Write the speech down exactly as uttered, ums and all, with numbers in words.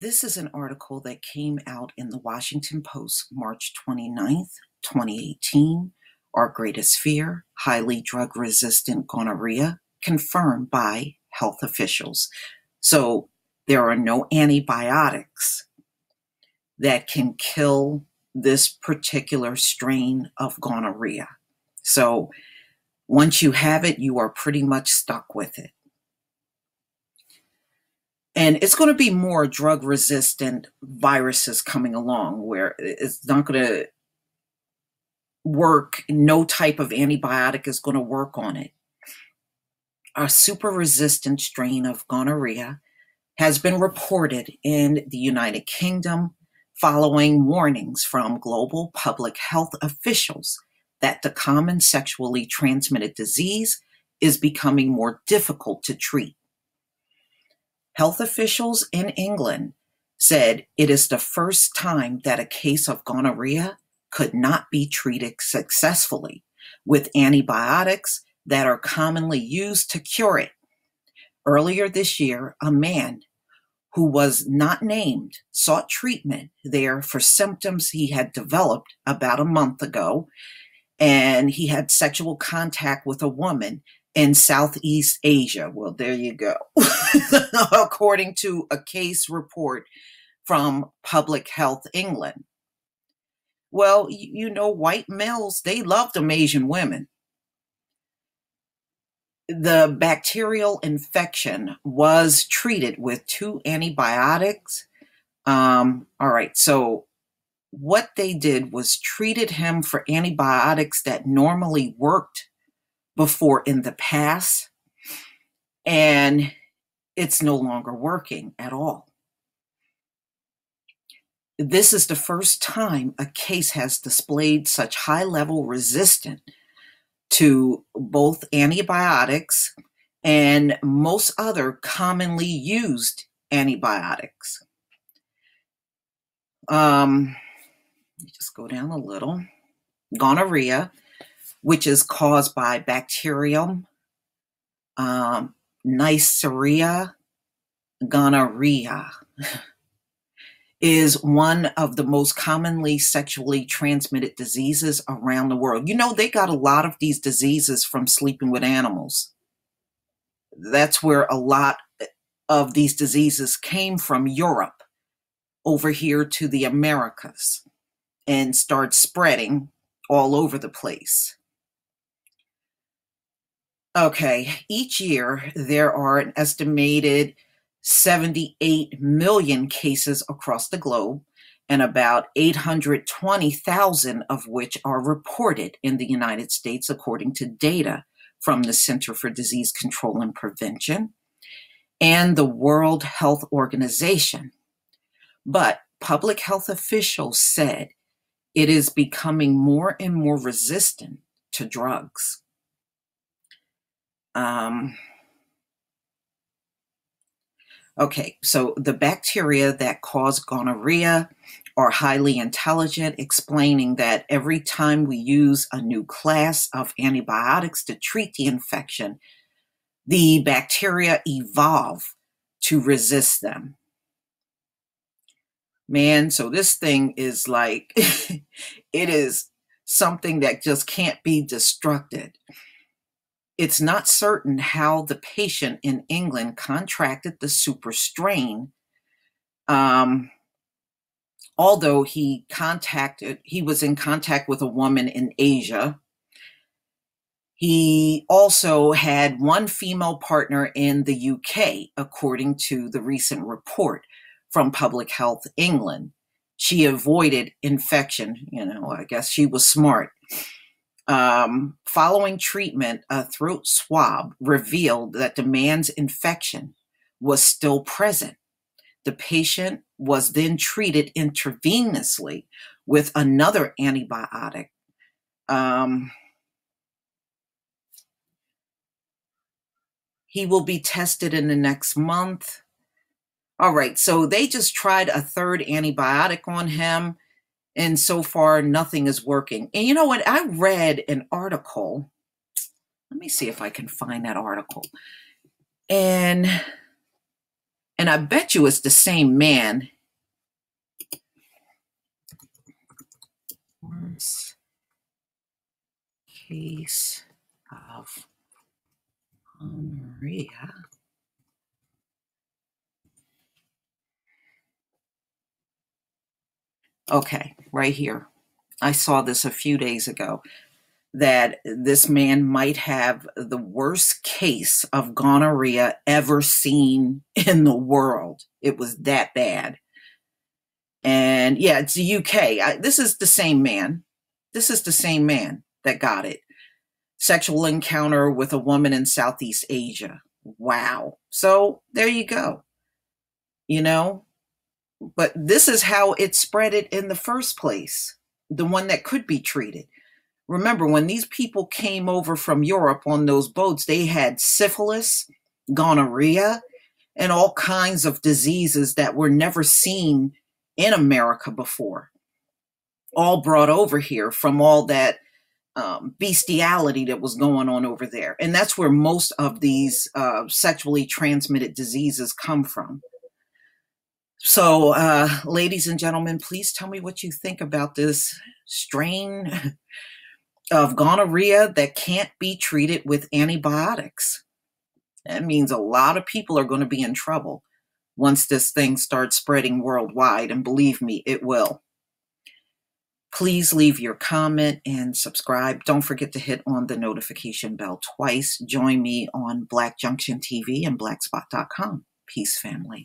This is an article that came out in the Washington Post, March twenty-ninth, twenty eighteen. Our greatest fear, highly drug-resistant gonorrhea, confirmed by health officials. So there are no antibiotics that can kill this particular strain of gonorrhea. So once you have it, you are pretty much stuck with it. And it's going to be more drug-resistant viruses coming along where it's not going to work. No type of antibiotic is going to work on it. A super-resistant strain of gonorrhea has been reported in the United Kingdom following warnings from global public health officials that the common sexually transmitted disease is becoming more difficult to treat. Health officials in England said it is the first time that a case of gonorrhea could not be treated successfully with antibiotics that are commonly used to cure it. Earlier this year, a man who was not named sought treatment there for symptoms he had developed about a month ago, and he had sexual contact with a woman in Southeast Asia. Well, there you go. According to a case report from Public Health England. Well, you know, white males, they loved them Asian women. The bacterial infection was treated with two antibiotics. Um, all right, so what they did was treated him for antibiotics that normally worked before in the past, and it's no longer working at all. This is the first time a case has displayed such high-level resistance to both antibiotics and most other commonly used antibiotics. Um, let me just go down a little. Gonorrhea, which is caused by bacterium, um, Neisseria gonorrhea, is one of the most commonly sexually transmitted diseases around the world. You know, they got a lot of these diseases from sleeping with animals. That's where a lot of these diseases came from Europe over here to the Americas and start spreading all over the place. Okay, each year there are an estimated seventy-eight million cases across the globe, and about eight hundred twenty thousand of which are reported in the United States, according to data from the Center for Disease Control and Prevention and the World Health Organization. But public health officials said it is becoming more and more resistant to drugs. Um, okay, so the bacteria that cause gonorrhea are highly intelligent, explaining that every time we use a new class of antibiotics to treat the infection, the bacteria evolve to resist them. Man, so this thing is like, it is something that just can't be destructed. It's not certain how the patient in England contracted the super strain, um, although he contacted, he was in contact with a woman in Asia. He also had one female partner in the U K, according to the recent report from Public Health England. She avoided infection. You know, I guess she was smart. Um, following treatment, a throat swab revealed that the man's infection was still present. The patient was then treated intravenously with another antibiotic. Um, he will be tested in the next month. All right, so they just tried a third antibiotic on him, and so far, nothing is working. And you know what? I read an article. Let me see if I can find that article. And And I bet you it's the same man. Worst case of gonorrhea . Okay, right here. I saw this a few days ago, that this man might have the worst case of gonorrhea ever seen in the world. It was that bad. And yeah, it's the U K. I, this is the same man. This is the same man that got it. Sexual encounter with a woman in Southeast Asia. Wow. So there you go. You know? But this is how it spread it in the first place, the one that could be treated. Remember, when these people came over from Europe on those boats, they had syphilis, gonorrhea, and all kinds of diseases that were never seen in America before, all brought over here from all that um, bestiality that was going on over there. And that's where most of these uh, sexually transmitted diseases come from. So, uh, ladies and gentlemen, please tell me what you think about this strain of gonorrhea that can't be treated with antibiotics. That means a lot of people are going to be in trouble once this thing starts spreading worldwide, and believe me, it will. Please leave your comment and subscribe. Don't forget to hit on the notification bell twice. Join me on Black Junction T V and black spot dot com. Peace, family.